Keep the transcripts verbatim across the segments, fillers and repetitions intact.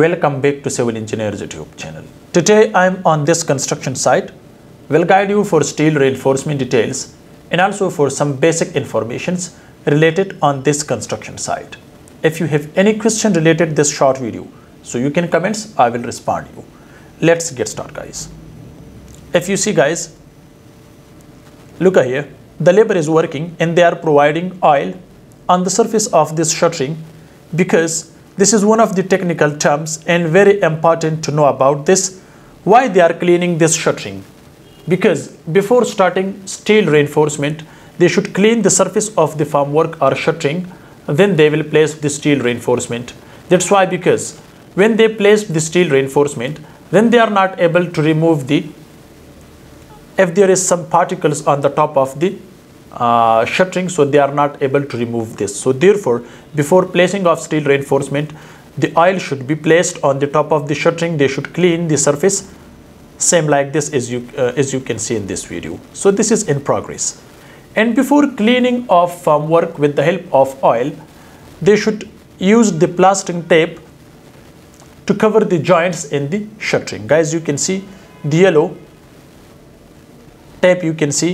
Welcome back to Civil Engineers YouTube channel. Today I am on this construction site. Will guide you for steel reinforcement details and also for some basic informations related on this construction site. If you have any question related this short video, so you can comments, I will respond you. Let's get started, guys. If you see, guys, look here, the labor is working and they are providing oil on the surface of this shuttering, because this is one of the technical terms and very important to know about this. Why they are cleaning this shuttering? Because before starting steel reinforcement, they should clean the surface of the formwork or shuttering, then they will place the steel reinforcement. That's why, because when they place the steel reinforcement, then they are not able to remove the, if there is some particles on the top of the Uh, shuttering, so they are not able to remove this. So therefore, before placing of steel reinforcement, the oil should be placed on the top of the shuttering. They should clean the surface, same like this, as you uh, as you can see in this video. So this is in progress. And before cleaning of formwork with the help of oil, they should use the plastering tape to cover the joints in the shuttering. Guys, you can see the yellow tape, you can see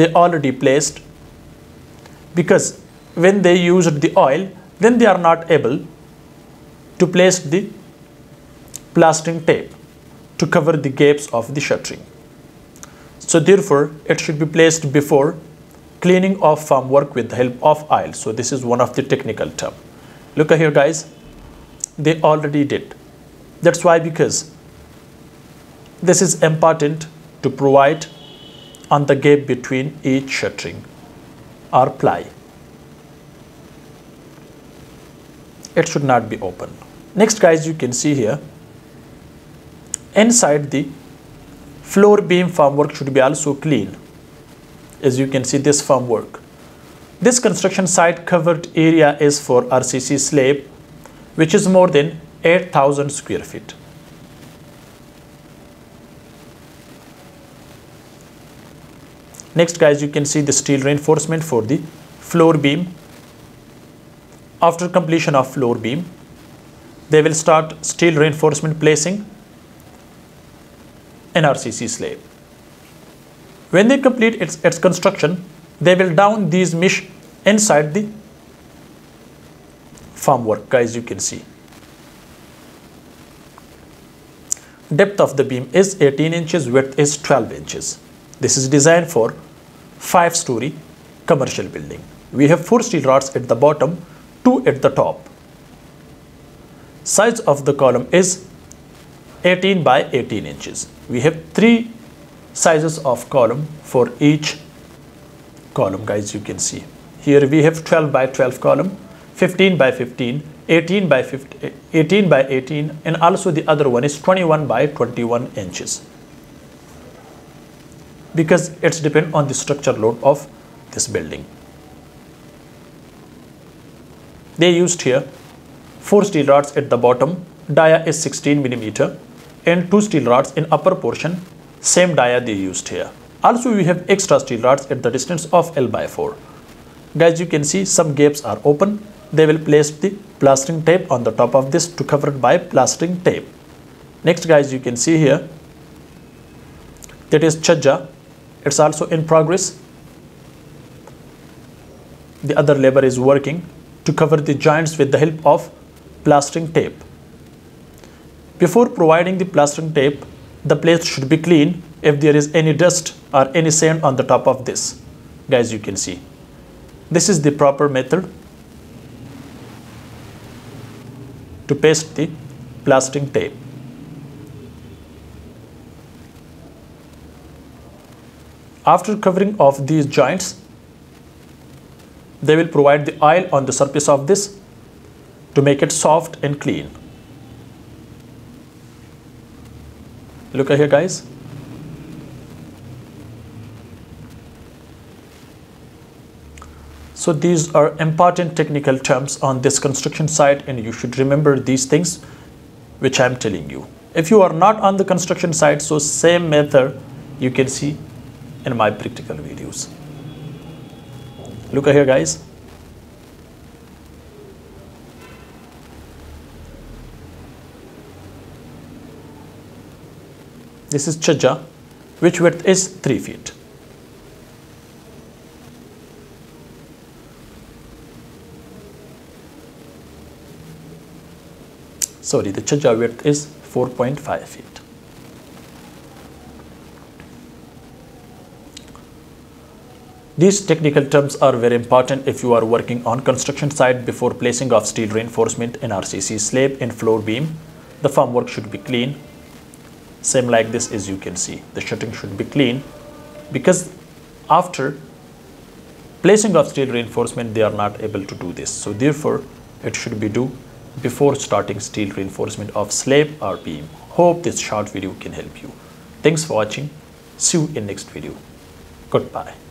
they already placed, because when they used the oil, then they are not able to place the plastering tape to cover the gaps of the shuttering. So therefore, it should be placed before cleaning of formwork with the help of oil. So this is one of the technical term. Look here, guys, they already did. That's why, because this is important to provide on the gap between each shuttering or ply. It should not be open. Next, guys, you can see here, inside the floor beam formwork should be also clean. As you can see, this formwork, this construction site covered area is for R C C slab, which is more than eight thousand square feet. Next, guys, you can see the steel reinforcement for the floor beam. After completion of floor beam, they will start steel reinforcement placing an R C C slab. When they complete its, its construction, they will down these mesh inside the formwork, guys, you can see. Depth of the beam is eighteen inches, width is twelve inches. This is designed for five-story commercial building. We have four steel rods at the bottom, two at the top. Size of the column is eighteen by eighteen inches. We have three sizes of column for each column, guys, you can see. Here we have twelve by twelve column, fifteen by fifteen, eighteen by fifteen, eighteen by eighteen, and also the other one is twenty-one by twenty-one inches. Because it's depend on the structure load of this building. They used here four steel rods at the bottom, dia is sixteen millimeter, and two steel rods in upper portion, same dia they used here. Also we have extra steel rods at the distance of L by four. Guys, you can see some gaps are open. They will place the plastering tape on the top of this to cover it by plastering tape. Next, guys, you can see here, that is Chajja. It's also in progress. The other labor is working to cover the joints with the help of plastering tape. Before providing the plastering tape, the place should be clean if there is any dust or any sand on the top of this. Guys, you can see. This is the proper method to paste the plastering tape. After covering of these joints, they will provide the oil on the surface of this to make it soft and clean. Look here, guys. So these are important technical terms on this construction site, and you should remember these things which I am telling you. If you are not on the construction site, so same method you can see in my practical videos. Look here, guys. This is Chajja, which width is three feet. Sorry, the Chajja width is four point five feet. These technical terms are very important if you are working on construction site before placing of steel reinforcement in R C C slab and floor beam. The formwork should be clean. Same like this, as you can see, the shutting should be clean, because after placing of steel reinforcement, they are not able to do this. So therefore, it should be done before starting steel reinforcement of slab or beam. Hope this short video can help you. Thanks for watching. See you in next video. Goodbye.